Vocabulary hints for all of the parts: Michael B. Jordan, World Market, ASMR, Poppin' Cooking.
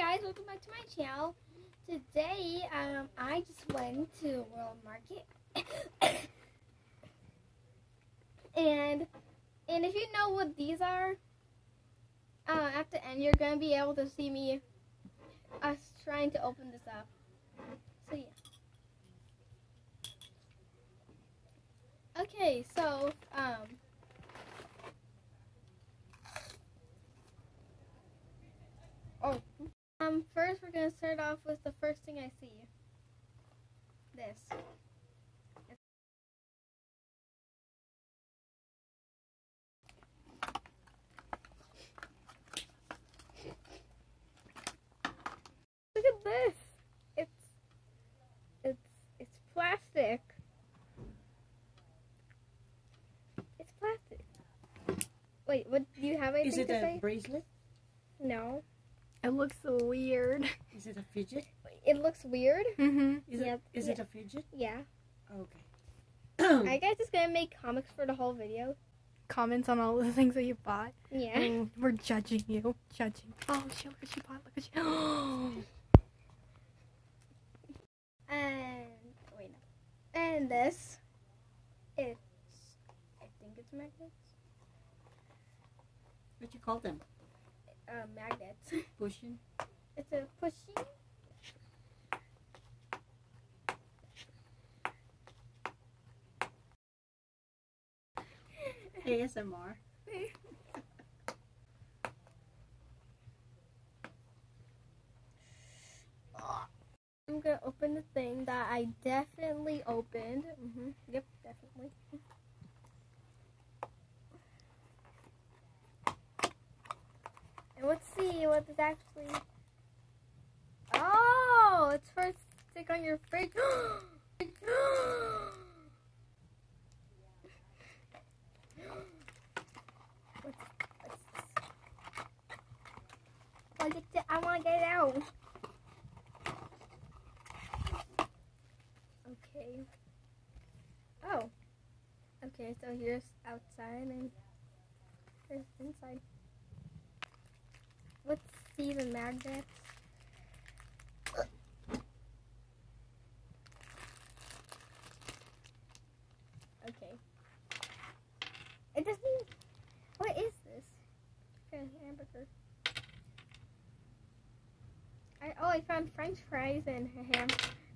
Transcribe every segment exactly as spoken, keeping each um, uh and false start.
guys, welcome back to my channel. Today, um, I just went to World Market, and and if you know what these are, uh, at the end you're gonna be able to see me us trying to open this up. So yeah. Okay, so um. Oh. Um, first we're going to start off with the first thing I see. This. Look at this. It's it's it's plastic. It's plastic. Wait, what do you have anything to say? Is it a bracelet? No. It looks weird. Is it a fidget? It looks weird? Mm-hmm. Is, yep. it, is yeah. it a fidget? Yeah. Okay. I guess it's going to make comics for the whole video. Comments on all the things that you bought. Yeah. And we're judging you. Judging. Oh, she, look what she bought. Look what she... Oh! And... Wait, no. And this. It's... I think it's magnets. What do you call them? Uh, magnets. Pushing? It's a pushing. A S M R. I'm gonna open the thing that I definitely opened. Mm-hmm. Yep, definitely. Let's see what it's actually. Oh, it's for stick on your fridge. what's, what's I want to get, I want to get it out. Okay. Oh. Okay. So here's outside and here's inside. Let's see the magnets. Okay. It doesn't. What is this? Okay, hamburger. I oh, I found French fries and a ham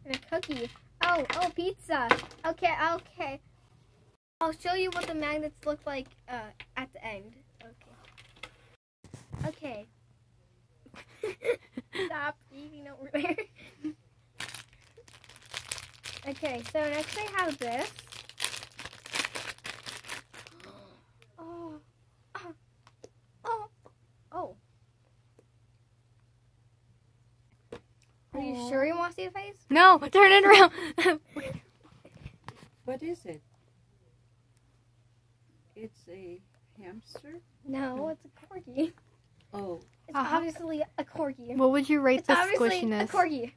and a cookie. Oh, oh, pizza. Okay, okay. I'll show you what the magnets look like uh, at the end. Okay. Okay. Stop eating over there. Okay, so next I have this. Oh, oh, oh, oh. Are you oh. sure you want to see the face? No, turn it around. What is it? It's a hamster? No, no. It's a corgi. Oh. It's uh, obviously a corgi. What would you rate it's the squishiness? It's obviously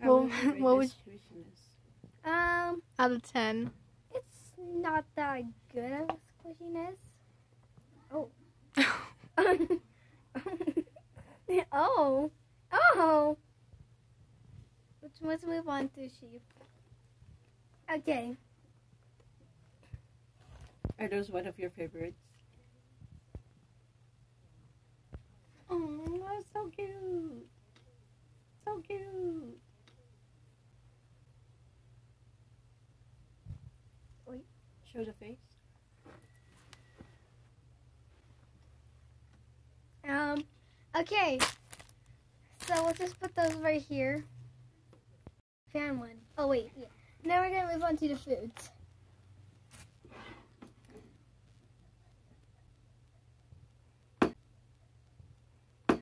a corgi. Well, would what would you... Squishiness? Um... Out of ten. It's not that good of a squishiness. Oh. oh. Oh. Let's move on to sheep. Okay. Are those one of your favorites? Oh, that's so cute. So cute. Wait. Show the face. Um, okay. So let's just put those right here. Found one. Oh, wait. Yeah. Now we're going to move on to the foods.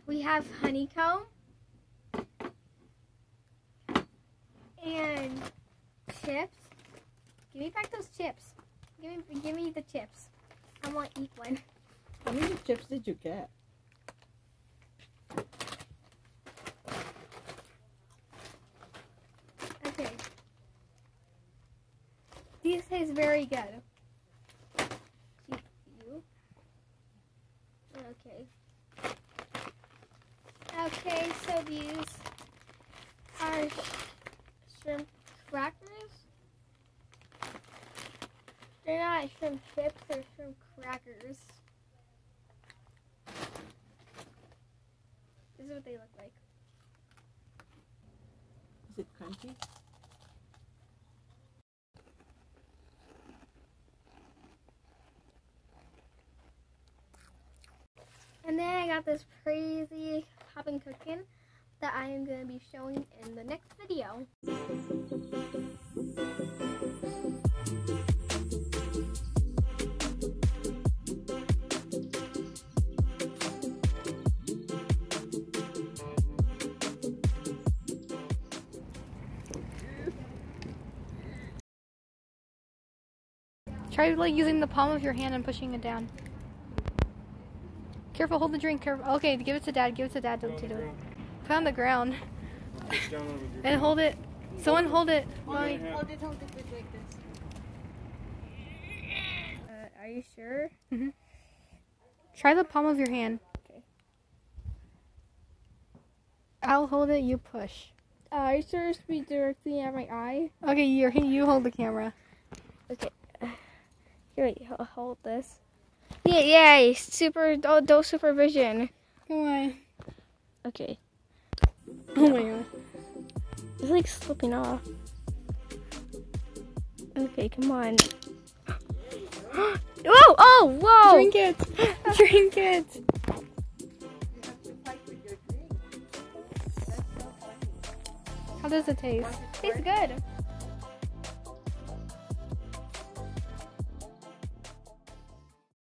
We have honeycomb and chips. Give me back those chips. Give me, give me the chips. I want to eat one. How many chips did you get? Okay. These taste very good. Okay, so These are shrimp crackers. They're not shrimp chips, they're shrimp crackers. This is what they look like. Is it crunchy? And then I got this crazy Poppin' Cooking that I am going to be showing in the next video. Try like using the palm of your hand and pushing it down. Careful, hold the drink, careful. Okay, give it to Dad, give it to Dad to do it. Put on the ground. And hold it. Someone hold it. Mommy. Hold it, hold it like this. Uh, are you sure? Mm-hmm. Try the palm of your hand. Okay. I'll hold it, you push. Uh, are you sure it should be directly at my eye? Okay, you you hold the camera. Okay. Here, wait, hold this. Yeah, yay! Super adult supervision. Come on. Okay. Oh my god. It's like slipping off. Okay, come on. Whoa! Oh, whoa! Drink it! Drink it! How does it taste? Tastes good.